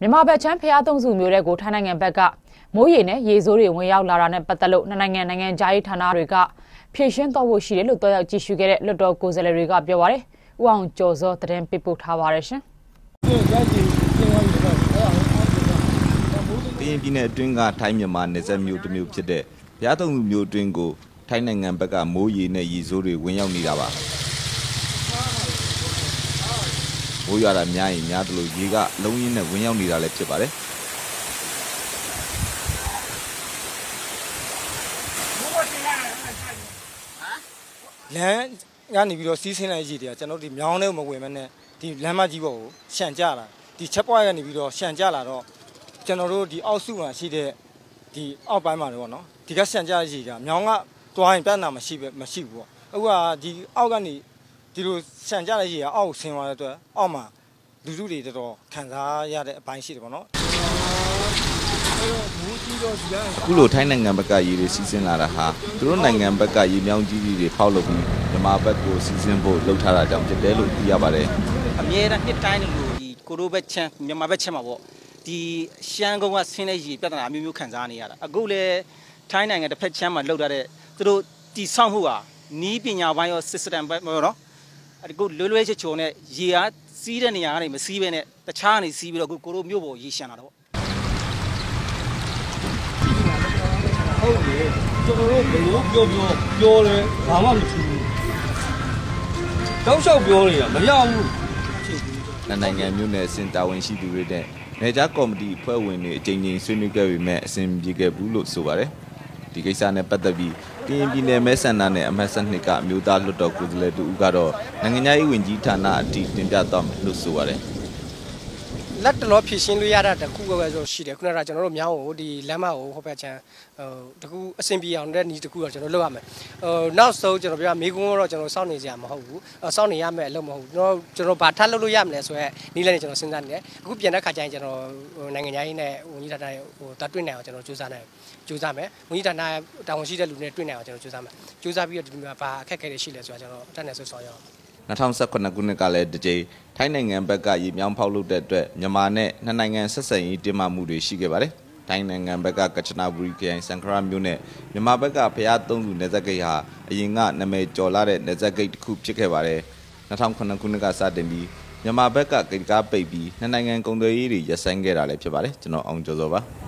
မြန်မာဘက်ချမ်းဖျားသုံးစုမျိုးတွေကိုထိုင်းနိုင်ငံဘက်ကမိုးရေနဲ့ရေစိုးတွေဝင်ရောက်လာတာနဲ့ပတ်သက်လို့နိုင်ငံကြားရေးဌာနတွေကဖြည့်ရှင်းတော့ဖို့ရှိတယ်လို့တွားရောက်ကြည့်ရှုခဲ့တဲ့လွှတ်တော်ကိုယ်စားလှယ်တွေကပြောပါတယ်။ဦးအောင်ကျော်စောသတင်းပေးပို့ထားပါရရှင်။ပြည်ပြည်နဲ့အတွင်းကထိုင်းမြန်မာနယ်စပ်မြို့တစ်မြို့ဖြစ်တဲ့ဖျားသုံးစုမျိုးအတွင်းကိုထိုင်းနိုင်ငံဘက်ကမိုးရေနဲ့ရေစိုးတွေဝင်ရောက်နေတာပါ။ဘိုးရွာတာများရင်များသလိုရေကလုံးရင်းနဲ့ဝင်ရောက်နေတာလည်းဖြစ်ပါတယ်။လမ်းကနေပြီးတော့စီးဆင်းလိုက်ရေတွေကကျွန်တော်ဒီမြောင်းထဲမဝင်မနဲ့ဒီလမ်းမကြီးပေါ်ကိုရှန့်ကြလာဒီချက်ပွားကနေပြီးတော့ရှန့်ကြလာတော့ကျွန်တော်တို့ဒီအောက်စုမှာရှိတဲ့ဒီအောက်ပိုင်းမှာတော့နော်ဒီကရှန့်ကြရေကမြောင်းကတွားရင်ပြဿနာမရှိဘူးပေါ့အခုကဒီအောက်ကနေဒီလိုဆန်ကြတဲ့ရေကအောက်ဆင်းသွားတဲ့အတွက်အောက်မှာလူစုတွေတော်ခံစားရတဲ့အပိုင်းရှိတယ်ပေါ့နော်အခုလိုထိုင်းနိုင်ငံဘက်ကရေတွေစီးဆင်းလာတာဟာသူတို့နိုင်ငံဘက်ကရေမြောင်းကြီးတွေဖောက်လုပ်ပြီးမြန်မာဘက်ကိုစီးဆင်းဖို့လှုပ်ထားတာကြောင့်ဖြစ်တယ်လို့သိရပါတယ်အမြဲတမ်းနှစ်တိုင်းလိုဒီကိုရိုဘက်ချန်မြန်မာဘက်ချန်မှာပေါ့ဒီရှမ်းကုန်းကဆင်းတဲ့ရေပြဿနာအမျိုးမျိုးခံစားနေရတာအခုလေထိုင်းနိုင်ငံတစ်ဖက်ချမ်းမှာလှုပ်ထားတဲ့သူတို့တည်ဆောက်မှုဟာနီးပညာပိုင်းရော system ပိုင်းပေါ့နော်အဲ့ဒီကိုလွယ်လွယ်ချေချောနဲ့ရေအားစီးတဲ့နေရာကနေမစီးပဲနဲ့တခြားနေစီးပြီးတော့ကိုတို့မြို့ပေါ်ရေရှမ်းလာတော့ဟုတ်တယ်ကျွန်တော်တို့ဘယ်လိုပြောလဲဘာမှမဖြစ်ဘူးတောက်လျှောက်ပြောနေတာမရဘူးနိုင်ငံမျိုးနယ်အဆင့်တာဝန်ရှိသူတွေနဲ့နေကြားကော်မတီအဖွဲ့ဝင်တွေအကြိမ်ကြိမ်ဆွေးနွေးခဲ့ပေမဲ့အဆင်ပြေခဲ့ဘူးလို့ဆိုပါတယ်ဒီကိစ္စနဲ့ပတ်သက်ပြီးပြည်ပြည်နယ်မဲဆန္ဒနဲ့အမှတ်12ကအမျိုးသားလွှတ်တော်ကိုယ်စားလှယ်တူဦးကတော့နိုင်ငံခြားရေးဝန်ကြီးဌာနအထိတင်ပြသွားမယ်လို့ဆိုပါတယ်။လက်တလောဖြည့်ရှင်းလို့ရတာတခုပဲဆိုရှိတယ်ခုနကကျွန်တော်တို့မြောင်းကိုဒီလမ်းမကိုဟောဖက်ချမ်းတခုအဆင်ပြေအောင်တဲ့ဤတခုတော့ကျွန်တော်လုပ်ရမယ်။နောက်ဆုံးကျွန်တော်ပြောမေကွန်းတော့ကျွန်တော်စောင့်နေကြမှာမဟုတ်ဘူး။စောင့်နေရမယ်အလုပ်မဟုတ်ဘူး။ကျွန်တော်ဘာထပ်လုပ်လို့ရမလဲဆိုရက်နေ့လည်းကျွန်တော်စဉ်းစားနေတယ်။အခုပြန်တဲ့ခါကျရင်ကျွန်တော်နိုင်ငံခြားရေးနဲ့ဝန်ကြီးဌာနရဲ့ဟိုတွေ့နိုင်အောင်ကျွန်တော်ကြိုးစားမယ်။ဝန်ကြီးဌာနတာဝန်ရှိတဲ့လူတွေနဲ့တွေ့နိုင်အောင်ကျွန်တော်ကြိုးစားမယ်။ကြိုးစားပြီးတော့ဒီမှာဘာအခက်အခဲတွေရှိလဲဆိုတာကျွန်တော်အတတ်နဲ့ဆောင်ရွက်ရအောင်။2019ခုနှစ်ကလည်းဒီကြိမ်ထိုင်းနိုင်ငံဘက်ကရေမြောင်းဖောက်လုပ်တဲ့အတွက်မြန်မာနဲ့နှစ်နိုင်ငံဆက်ဆံရေးတင်းမာမှုတွေရှိခဲ့ပါတယ်။ထိုင်းနိုင်ငံဘက်ကကချနာဘူရီခရိုင်စံခရာမြို့နဲ့မြန်မာဘက်ကဖျားသုံးစုနယ်စပ်ဂိတ်ဟာအရင်ကနာမည်ကျော်လာတဲ့နယ်စပ်ဂိတ်တစ်ခုဖြစ်ခဲ့ပါတယ်။2009ခုနှစ်ကစတင်ပြီးမြန်မာဘက်ကဂိတ်ကားပိတ်ပြီးနှစ်နိုင်ငံကုန်သွယ်ရေးတွေရပ်ဆိုင်းခဲ့တာလည်းဖြစ်ပါတယ်။ကျွန်တော်အောင်ကျော်စောပါ။